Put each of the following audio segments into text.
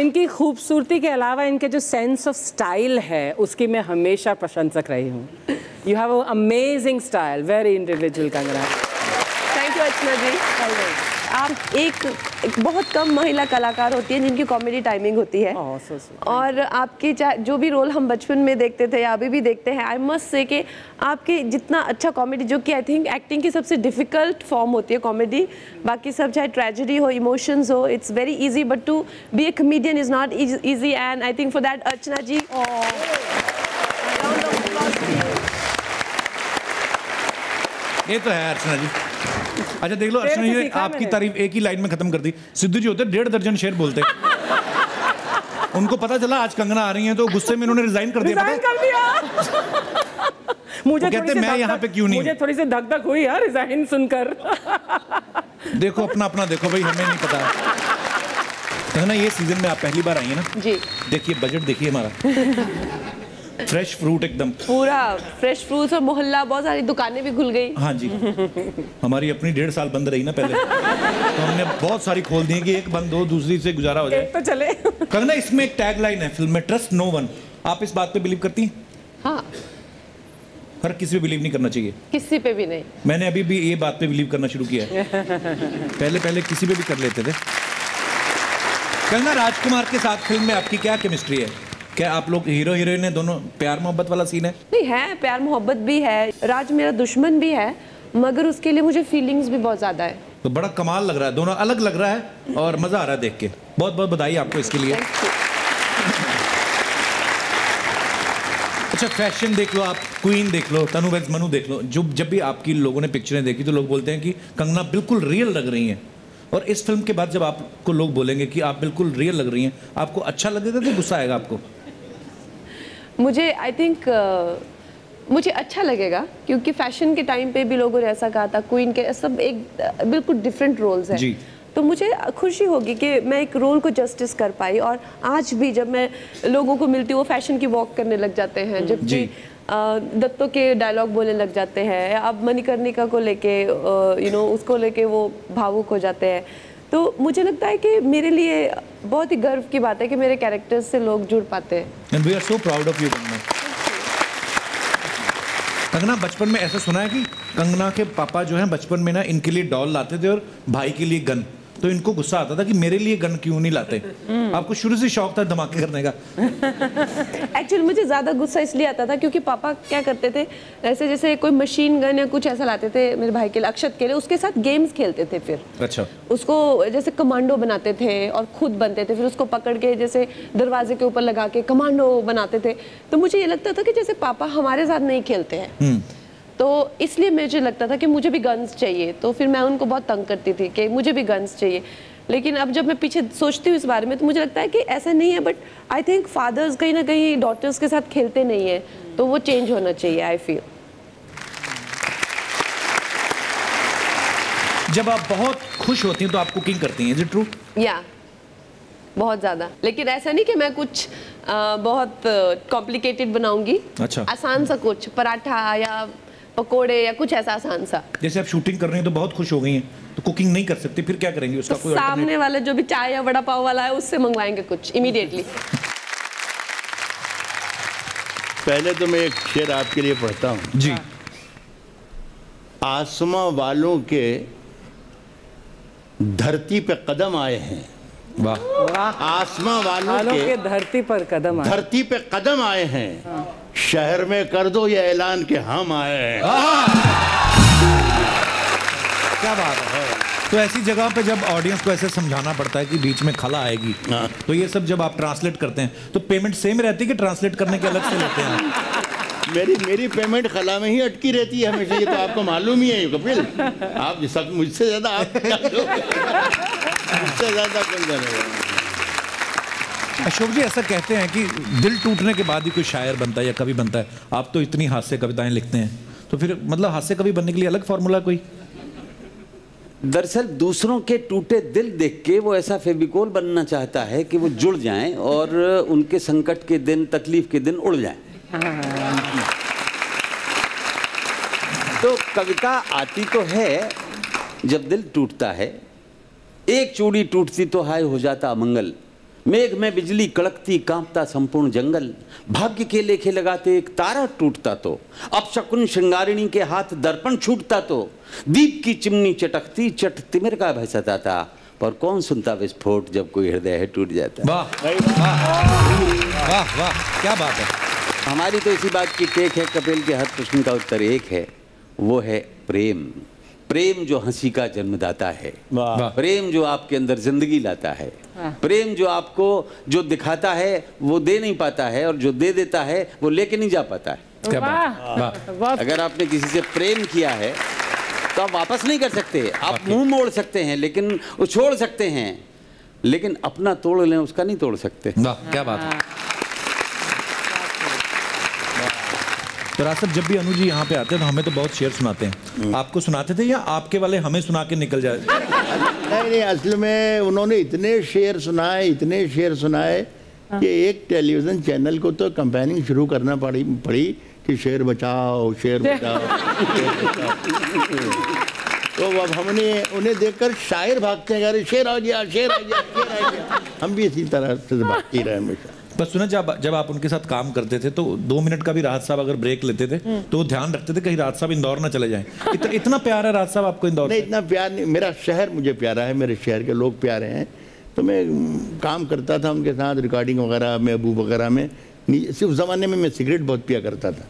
इनकी खूबसूरती के अलावा इनके जो सेंस ऑफ स्टाइल है उसकी मैं हमेशा प्रशंसक रही हूँ. You have amazing style, very individual Kangana. Thank you Archana ji. आप एक बहुत कम महिला कलाकार होती हैं जिनकी कॉमेडी टाइमिंग होती है. और आपके जो भी रोल हम बचपन में देखते थे या अभी भी देखते हैं, आई मस्ट से कि आपके जितना अच्छा कॉमेडी, जो कि आई थिंक एक्टिंग की सबसे डिफिकल्ट फॉर्म होती है कॉमेडी, बाकी सब चाहे ट्रेजेडी हो, इमोशंस हो, it's very easy, but to be a comedian is not easy. And I think for that Archana ji. ये तो है अर्चना जी. अच्छा देख लो अर्चना जी ने आपकी तारीफ एक ही लाइन में खत्म कर दी. सिद्धू जी होते 1.5 दर्जन शेर बोलते. उनको पता चला आज कंगना आ रही हैं तो गुस्से में इन्होंने रिजाइन कर दिया. मुझे कहते मैं यहाँ पे क्यों नहीं. मुझे थोड़ी सी धक धक हुई यार रिजाइन सुनकर. देखो अपना अपना देखो भाई, हमें नहीं पता. कंगना ये सीजन में आप पहली बार आई है ना जी. देखिए बजट देखिए हमारा, फ्रेश फ्रूट एकदम पूरा फ्रेश फ्रूट्स और मोहल्ला, बहुत सारी दुकानें भी खुल गई. हाँ जी. हमारी अपनी 1.5 साल बंद रही ना पहले. तो हमने बहुत सारी खोल दी कि एक बंद हो दूसरी से गुजारा हो जाए, एक तो चले. कंगना इसमें एक टैग लाइन है फिल्म में, ट्रस्ट नो वन. आप इस बात पे बिलीव करती हैं? हाँ. हर किसी पे बिलीव नहीं करना चाहिए, किसी पे भी नहीं. मैंने अभी भी ये बात पे बिलीव करना शुरू किया है. पहले पहले किसी पे भी कर लेते थे. कंगना राजकुमार के साथ फिल्म में आपकी क्या केमिस्ट्री है? क्या आप लोग हीरो हीरोइन है दोनों? प्यार मोहब्बत वाला सीन है? नहीं है, प्यार मोहब्बत भी है. राज मेरा दुश्मन भी है मगर उसके लिए मुझे फीलिंग्स भी बहुत ज्यादा है. तो बड़ा कमाल लग रहा है, दोनों अलग लग रहा है और मजा आ रहा है देख के. बहुत बहुत बधाई आपको इसके लिए. अच्छा फैशन देख लो आप, क्वीन देख लो, तनु वेज मनु देख लो, जो जब भी आपकी लोगों ने पिक्चरें देखी तो लोग बोलते हैं कि कंगना बिल्कुल रियल लग रही है. और इस फिल्म के बाद जब आपको लोग बोलेंगे कि आप बिल्कुल रियल लग रही हैं, आपको अच्छा लगेगा तो गुस्सा आएगा आपको? मुझे आई थिंक मुझे अच्छा लगेगा क्योंकि फैशन के टाइम पे भी लोगों ने ऐसा कहा था. क्वीन के सब एक बिल्कुल डिफरेंट रोल्स हैं जी. तो मुझे खुशी होगी कि मैं एक रोल को जस्टिस कर पाई. और आज भी जब मैं लोगों को मिलती हूँ वो फैशन की वॉक करने लग जाते हैं, जबकि दत्तों के डायलॉग बोलने लग जाते हैं. अब मणिकर्णिका को लेके यू नो उसको लेके वो भावुक हो जाते हैं. तो मुझे लगता है कि मेरे लिए बहुत ही गर्व की बात है कि मेरे कैरेक्टर्स से लोग जुड़ पाते हैं. And we are so proud of you Kangana. बचपन में ऐसा सुना है कि कंगना के पापा जो हैं बचपन में ना इनके लिए डॉल लाते थे और भाई के लिए गन, तो इनको गुस्सा आता था कि मेरे लिए गन क्यों नहीं लाते. आपको शुरू से शौक था धमाके करने का? एक्चुअली मुझे ज़्यादा गुस्सा इसलिए आता था क्योंकि पापा क्या करते थे, ऐसे जैसे कोई मशीन गन या कुछ ऐसा लाते थे मेरे भाई के लिए, अक्षत के लिए, उसके साथ गेम्स खेलते थे. फिर अच्छा उसको जैसे कमांडो बनाते थे और खुद बनते थे, फिर उसको पकड़ के जैसे दरवाजे के ऊपर लगा के कमांडो बनाते थे. तो मुझे ये लगता था कि जैसे पापा हमारे साथ नहीं खेलते हैं, तो इसलिए मुझे लगता था कि मुझे भी गन्स चाहिए. तो फिर मैं उनको बहुत तंग करती थी कि मुझे भी गन्स चाहिए. लेकिन अब जब मैं पीछे सोचती हूँ इस बारे में तो मुझे लगता है कि ऐसा नहीं है, बट आई थिंक फादर्स कहीं ना कहीं डॉटर्स के साथ खेलते नहीं है, तो वो चेंज होना चाहिए आई फील. जब आप बहुत खुश होती हैं तो आप कुकिंग करती हैं, इज इट ट्रू? या बहुत ज़्यादा. लेकिन ऐसा नहीं कि मैं कुछ बहुत कॉम्प्लिकेटेड बनाऊंगी. अच्छा आसान सा कुछ पराठा या पकोड़े या कुछ ऐसा आसान सा. जैसे आप शूटिंग कर रही हैं तो बहुत खुश हो गई हैं तो कुकिंग नहीं कर सकती, फिर क्या करेंगी? उसका तो कोई सामने वाला जो भी चाय या वड़ा पाव वाला है उससे मंगवाएंगे कुछ इमीडिएटली. पहले तो मैं एक शेर आपके लिए पढ़ता हूँ जी. आसमां वालों के धरती पे कदम आए हैं. वाह. आसमां वालों के धरती पर कदम, धरती पे कदम आए हैं. शहर में कर दो ये ऐलान कि हम आए हैं. क्या बात है. तो ऐसी जगह पे जब ऑडियंस को ऐसे समझाना पड़ता है कि बीच में खला आएगी, तो ये सब जब आप ट्रांसलेट करते हैं तो पेमेंट सेम रहती है कि ट्रांसलेट करने के अलग से लेते हैं? मेरी पेमेंट खला में ही अटकी रहती है हमेशा. ये तो आपको मालूम ही है कपिल. आप सब मुझसे ज़्यादा अशोक जी ऐसा कहते हैं कि दिल टूटने के बाद ही कोई शायर बनता है या कवि बनता है. आप तो इतनी हास्य कविताएं लिखते हैं तो फिर मतलब हास्य कवि बनने के लिए अलग फार्मूला कोई? दरअसल दूसरों के टूटे दिल देख के वो ऐसा फेविकोल बनना चाहता है कि वो जुड़ जाएं और उनके संकट के दिन, तकलीफ के दिन उड़ जाएं. तो कविता आती तो है जब दिल टूटता है. एक चूड़ी टूटती तो हाय हो जाता मंगल, मेघ में बिजली कड़कती कांपता संपूर्ण जंगल, भाग्य के लेखे लगाते एक तारा टूटता तो, अपशकुन श्रृंगारिणी के हाथ दर्पण छूटता तो, दीप की चिमनी चटकती चट तिमिर का भसता था, पर कौन सुनता विस्फोट जब कोई हृदय है टूट जाता। वाह वाह वाह, क्या बात है। हमारी तो इसी बात की टेक है, कपिल के हर प्रश्न का उत्तर एक है, वो है प्रेम। प्रेम जो हंसी का जन्मदाता है, प्रेम जो आपके अंदर जिंदगी लाता है, प्रेम जो आपको जो दिखाता है वो दे नहीं पाता है और जो दे देता है वो लेके नहीं जा पाता है। क्या बात। अगर आपने किसी से प्रेम किया है तो आप वापस नहीं कर सकते, आप मुंह मोड़ सकते हैं लेकिन छोड़ सकते हैं, लेकिन अपना तोड़ लें उसका नहीं तोड़ सकते। क्या बात है। तो राज साहब जब भी अनुज जी यहाँ पे आते हैं तो हमें तो बहुत शेर सुनाते हैं, आपको सुनाते थे या आपके वाले हमें सुना के निकल जाए? नहीं नहीं, असल में उन्होंने इतने शेर सुनाए कि एक टेलीविज़न चैनल को तो कंपेनिंग शुरू करना पड़ी कि शेर बचाओ शेर बचाओ। तो अब हमने उन्हें देखकर शायर भागते हैं, अरे शेर आ गया शेर आ गया शेर आ गया। हम भी इसी तरह से भागती रहे हमेशा। बस सुना, जब आप उनके साथ काम करते थे तो 2 मिनट का भी राहत साहब अगर ब्रेक लेते थे तो वो ध्यान रखते थे कहीं राहत साहब इंदौर ना चले जाएं। इतना प्यार है राहत साहब आपको इंदौर? नहीं इतना प्यार नहीं, मेरा शहर मुझे प्यारा है, मेरे शहर के लोग प्यारे हैं। तो मैं काम करता था उनके साथ रिकॉर्डिंग वगैरह में, अबू वगैरह में। सिर्फ ज़माने में मैं सिगरेट बहुत पिया करता था,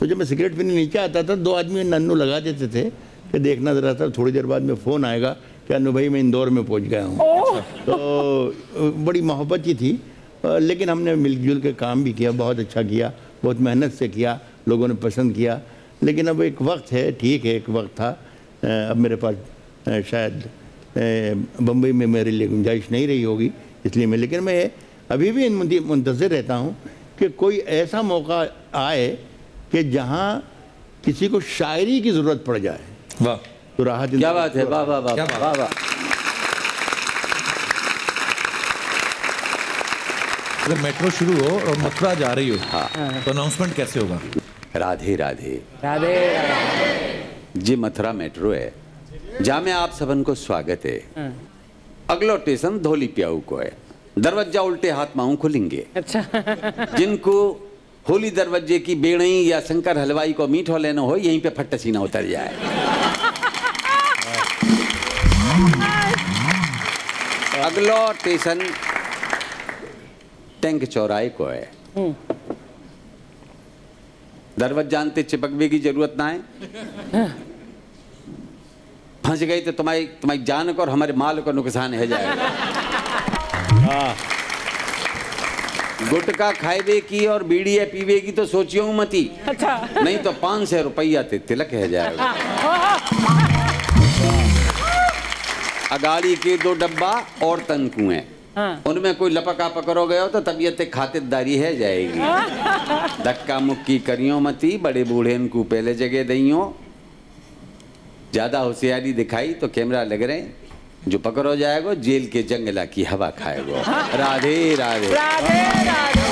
तो जब मैं सिगरेट पीने नीचे आता था 2 आदमी नन्नू लगा देते थे कि देखना ज़रा था, थोड़ी देर बाद में फ़ोन आएगा कि अनु भाई मैं इंदौर में पहुँच गया हूँ। तो बड़ी मोहब्बत की थी, लेकिन हमने मिलजुल के काम भी किया, बहुत अच्छा किया, बहुत मेहनत से किया, लोगों ने पसंद किया। लेकिन अब एक वक्त है, ठीक है एक वक्त था, अब मेरे पास शायद बम्बई में मेरे लिए गुंजाइश नहीं रही होगी, इसलिए मैं, लेकिन मैं अभी भी मुंतज़िर रहता हूँ कि कोई ऐसा मौका आए कि जहाँ किसी को शायरी की ज़रूरत पड़ जाए। वाह तो राहत, क्या बात है, वाह वाह वाह। अगर मेट्रो शुरू हो और मथुरा जा रही हो, हाँ, तो अनाउंसमेंट कैसे होगा? राधे राधे राधे राधे, जी मथुरा मेट्रो है जहाँ में आप सबन को स्वागत है। अगला स्टेशन धोली प्याऊ को है, दरवाजा उल्टे हाथ माऊ खुलेंगे। अच्छा। जिनको होली दरवाजे की बेड़ई या शंकर हलवाई को मीठो लेना हो, यहीं पे फट सीना उतर जाए। अगला स्टेशन टैंक चौराहे को है, दरवाजा जानते चिपकने की जरूरत ना है, फंस गई तो तुम्हारी जान को और हमारे माल को नुकसान है जाएगा। गुटखा खाएबे की और बीड़ी है पीबे की तो सोचियो मती। अच्छा। नहीं तो 500 रुपया तिलक है जाएगा। अगाड़ी के 2 डब्बा और तनकू है, उनमें कोई लपका पकड़ो गए हो तो तबीयत खातिरदारी है जाएगी। धक्का मुक्की करियो मती, बड़े बूढ़े इनको पहले जगह दियो। ज्यादा होशियारी दिखाई तो कैमरा लग रहे, जो पकड़ो जाएगा जेल के जंगला की हवा खाएगा। राधे राधे राधे राधे।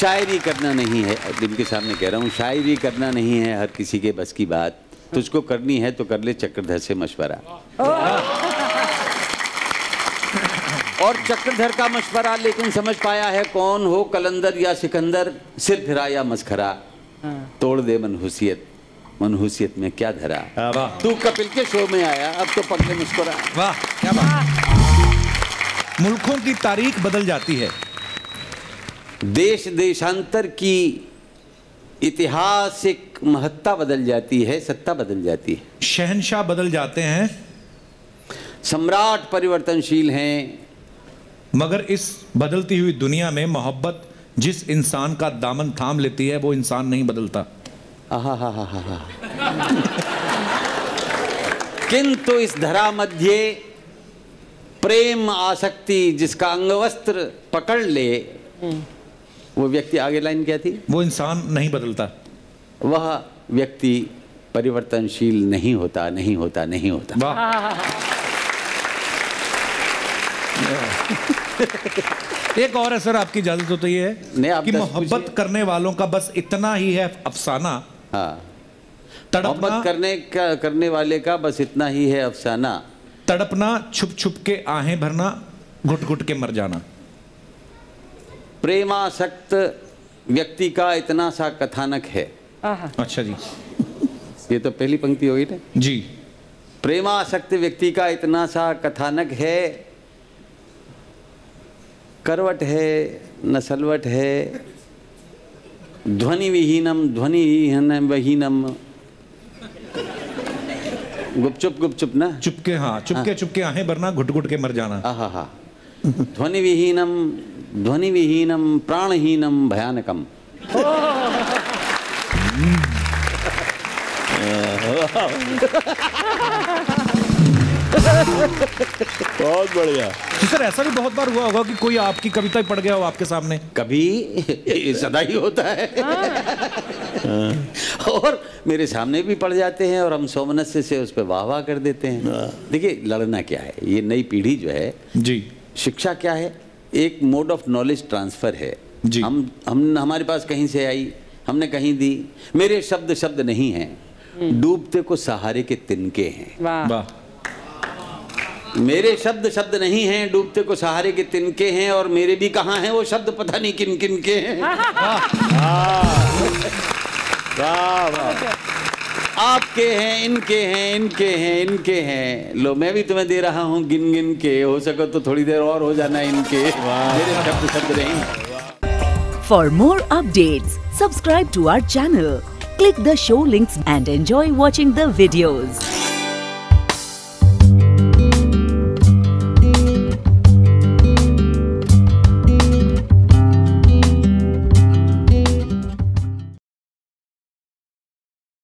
शायरी करना नहीं है, इनके सामने कह रहा हूँ, शायरी करना नहीं है हर किसी के बस की बात, तुझको करनी है तो कर ले चक्रधर से मशवरा। और चक्रधर का मशवरा लेकिन समझ पाया है कौन हो, कलंदर या सिकंदर, सिर फिरा या मस्खरा, तोड़ दे मनहूसियत, मनहूसियत में क्या धरा। तू कपिल के शो में आया, अब तो पगले मुस्कुरा। वाह क्या बात। मुल्कों की तारीख बदल जाती है, देश देशांतर की ऐतिहासिक महत्ता बदल जाती है, सत्ता बदल जाती है, शहनशाह बदल जाते हैं, सम्राट परिवर्तनशील हैं, मगर इस बदलती हुई दुनिया में मोहब्बत जिस इंसान का दामन थाम लेती है वो इंसान नहीं बदलता। आहा हा हा हा। किंतु इस धरा मध्य प्रेम आसक्ति जिसका अंगवस्त्र पकड़ ले वो व्यक्ति, आगे लाइन क्या थी, वो इंसान नहीं बदलता, वह व्यक्ति परिवर्तनशील नहीं होता, नहीं होता, नहीं होता। वाह। एक और है सर, आपकी इजाजत हो तो ये है कि मोहब्बत करने वालों का बस इतना ही है अफसाना। हाँ। मोहब्बत करने वाले का बस इतना ही है अफसाना, तड़पना, छुप छुप के आहें भरना, घुट घुट के मर जाना। प्रेमासक्त व्यक्ति का इतना सा कथानक है। अच्छा जी, ये तो पहली पंक्ति होगी ना जी। प्रेमासक्त व्यक्ति का इतना सा कथानक है, करवट है नसलवट है, ध्वनि विहीनम ध्वनि वहीनम, गुपचुप गुपचुप ना चुपके, हाँ चुपके चुपके आहें भरना, घुट घुट के मर जाना। हाँ हाँ, ध्वनि विहीनम प्राणहीनम भयानकम। बहुत बढ़िया। सर ऐसा भी बहुत बार हुआ होगा कि कोई आपकी कविता ही पढ़ गया हो आपके सामने? कभी सदा ही होता है। और मेरे सामने भी पढ़ जाते हैं और हम सौमनस्य से उस पर वाह वाह कर देते हैं। देखिए लड़ना क्या है, ये नई पीढ़ी जो है जी, शिक्षा क्या है, एक मोड ऑफ नॉलेज ट्रांसफर है जी। हम हमारे पास कहीं से आई, हमने कहीं दी। मेरे शब्द शब्द नहीं हैं, डूबते को सहारे के तिनके हैं। वाह। मेरे शब्द शब्द नहीं हैं, डूबते को सहारे के तिनके हैं, और मेरे भी कहाँ हैं वो शब्द, पता नहीं किन किन के हैं। आपके हैं, इनके हैं, इनके हैं, इनके हैं। लो मैं भी तुम्हें दे रहा हूँ गिन गिन के, हो सको तो थोड़ी देर और हो जाना इनके। मेरे शब्द शब्द नहीं। For more updates subscribe to our channel, click the show links and enjoy watching the videos.